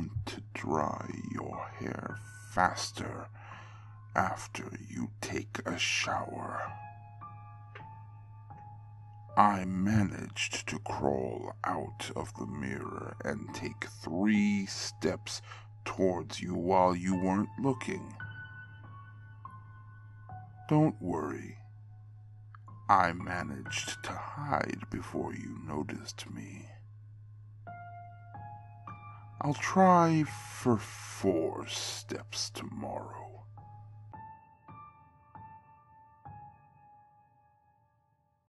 want to dry your hair faster after you take a shower. I managed to crawl out of the mirror and take 3 steps towards you while you weren't looking. Don't worry. I managed to hide before you noticed me. I'll try for 4 steps tomorrow.